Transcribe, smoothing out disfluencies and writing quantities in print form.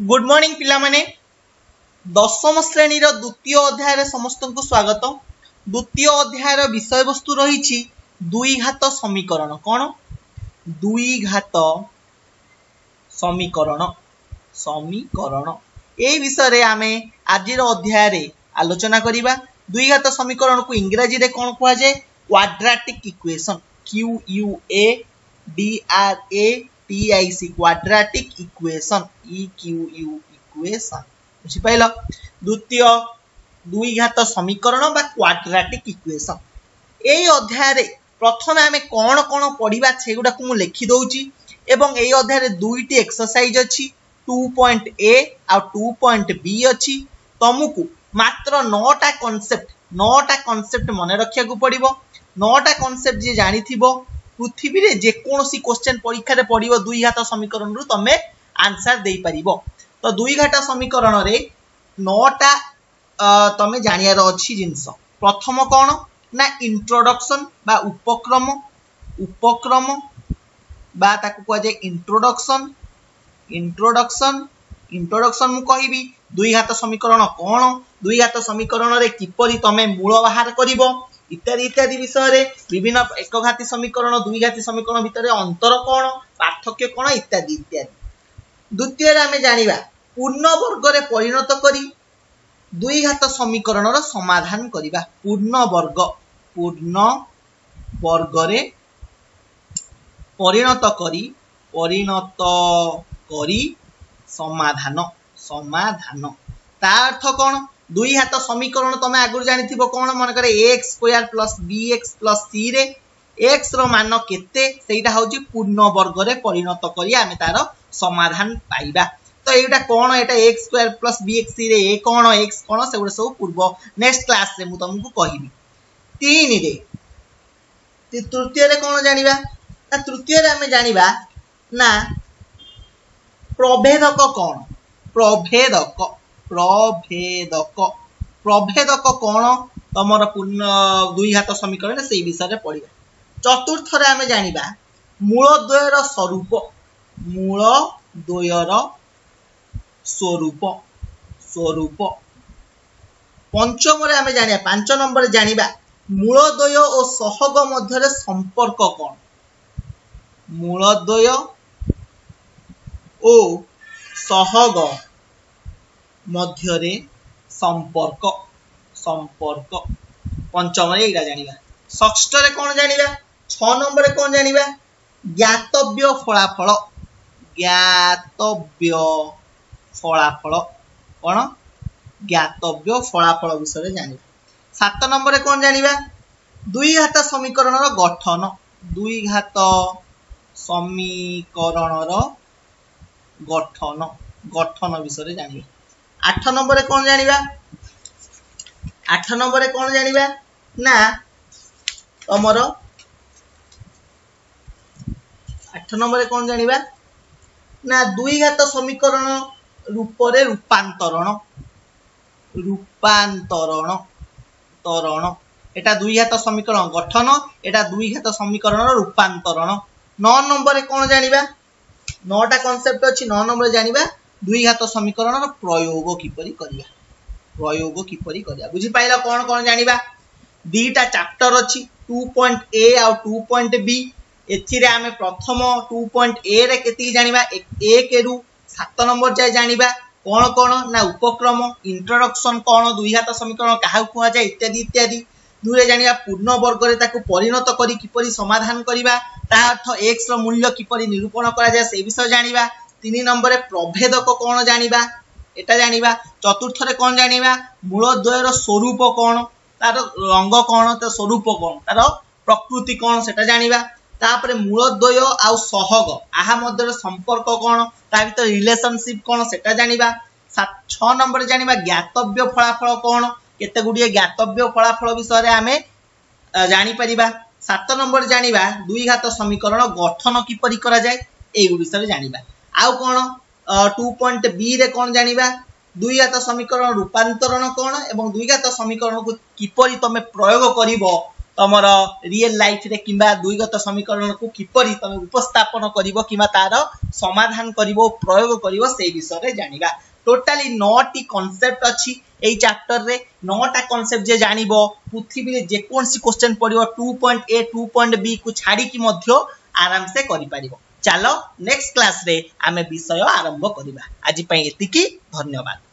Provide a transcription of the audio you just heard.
Good morning पिला माने दशम श्रेणी रो द्वितीय अध्याय रे समस्तन को स्वागत। द्वितीय अध्याय रो विषय वस्तु रहिछि द्विघात समीकरण। कोन द्विघात समीकरण समीकरण ए विषय रे आमे आज रो अध्याय रे आलोचना करिबा। द्विघात समीकरण को इंग्रजी रे कोन कहवा जे quadratic equation Q U A D R A TIC quadratic equation EQU equation बुझि पाइलो। द्वितीय द्विघात समीकरण बा quadratic equation एई अध्याय रे प्रथमे आमे कोन कोन पढिबा छेगुडा को मु लेखि दोउची एवं एई अध्याय रे दुईटी एक्सरसाइज अछि 2.a आ 2.b अछि। तमुकु मात्र 9टा कांसेप्ट मने रखिया को पडिबो। 9टा कांसेप्ट जे जानि थिबो पृथ्वी रे जे कोनोसी क्वेश्चन परीक्षा रे पडिबो द्विघात समीकरण रु तमे आंसर देई परिबो। तो द्विघात समीकरण रे 9टा तमे जानिया रो अछि जिंस। प्रथम कोन ना इंट्रोडक्शन बा उपक्रम बा ताकू को जे इंट्रोडक्शन मु कहिबी द्विघात समीकरण कोन, द्विघात समीकरण रे किपरि तमे मूल बाहर करिवो इत्यादि इत्यादि विषय रे विभिन्न एकघाती समीकरण द्विघाती समीकरण भितरे अंतर कोण पार्थक्य कोण इत्यादि इत्यादि। द्वितीय रे आमे जानिबा पूर्ण वर्ग रे परिणत करी द्विघात समीकरण रो समाधान करिबा। पूर्ण वर्ग रे परिणत करी समाधान ता अर्थ कोण। द्विघात समीकरण तमे आगु जानिथिबो कोन मन करे x square plus bx plus c रे x रो मान केते सेटा होजी पूर्ण वर्ग रे परिणत करी आमे तारो समाधान पाइबा। तो एटा कोन एटा x square plus bx c रे a कोन x कोन सेगुडा सब पूर्व नेक्स्ट क्लास रे मु तुमको कहिबी। 3 रे तृतीय रे कोन जानिबा ना तृतीय रे आमे जानिबा ना प्रभेदक कोन। प्रभेदक कोण तमर पूर्ण द्विघात समीकरण सेही विषय रे पढिबा। चतुर्थ रे आमे जानिबा मूलद्वयर स्वरूप। पंचम रे आमे जानिबा 5 नंबर जानिबा मूलद्वय ओ सहग मध्य रे संपर्क कोण। मूलद्वय ओ सहग मध्य रे संपर्क पंचम रे एटा जानिबा। षष्ठ रे कोन जानिबा 6 नंबर रे कोन जानिबा ज्ञातव्य फलाफल कोन ज्ञातव्य फलाफल विषय रे जानिबा। 7 नंबर रे कोन जानिबा द्विघात समीकरण रो गठन विषय रे जानिबा। 8 नंबर रे कोन जानिबा ना तमरो 8 नंबर रे कोन जानिबा ना द्विघात समीकरण रूपरे रूपांतरण। एटा द्विघात समीकरण गठन एटा द्विघात समीकरण रूपांतरण। 9 नंबर रे कोन जानिबा 9 टा कांसेप्ट अछि। 9 नंबर रे जानिबा द्विघात समीकरण रो प्रयोग किपरि करिया बुझि पाइला। कोन जानिबा दीटा चैप्टर अछि 2.a आ 2.b। एथि रे आमे प्रथम 2.a रे केति जानिबा 1 रु 7 नंबर जाय जानिबा कोन ना उपक्रम इंट्रोडक्शन कोन द्विघात समीकरण काहा कहवा जाय इत्यादि इत्यादि। दूरे जानिबा पूर्ण वर्ग रे ताकू परिणत करी किपरि समाधान करिबा ता अर्थ x रो मूल्य किपरि निरूपण करा जाय से विषय जानिबा। 3 नंबर रे प्रभेदक कोन जानिबा एटा जानिबा। चतुर्थ रे कोन जानिबा मूलद्वय रो स्वरूप कोन तार रंग कोन त स्वरूप कोन तार प्रकृति कोन सेटा जानिबा। तापर मूलद्वय आ सहग आहा मध्य रो संपर्क कोन ता भीतर रिलेशनशिप कोन सेटा जानिबा। 6 नंबर रे जानिबा ज्ञातव्य फलाफल कोन केते गुडी ज्ञातव्य फलाफल विषय रे आमे जानि परिबा। 7 नंबर जानिबा द्विघात समीकरण गठन किपरि करा जाय ए विषय रे जानिबा। आउ कोन 2.b रे कोन जानिबा द्विघात समीकरण रूपांतरण कोन एवं द्विघात समीकरण को किपरि तमे प्रयोग करिवो तमरा रियल लाइफ रे किबा द्विगत समीकरण को किपरि तमे उपस्थापन करिवो किबा तारो समाधान करिवो प्रयोग करिवो से विषय रे जानिबा। टोटली 9टी कांसेप्ट अछि एई चैप्टर रे। 9टा कांसेप्ट जे जानिबो पृथ्वी रे जे कोनसी क्वेश्चन पडिवो 2.a 2.b को छाडी की मध्य आराम से करि पारिबो। चलो नेक्स्ट क्लास रे आमे विषय आरंभ करिबा। आज पई एतिकी धन्यवाद।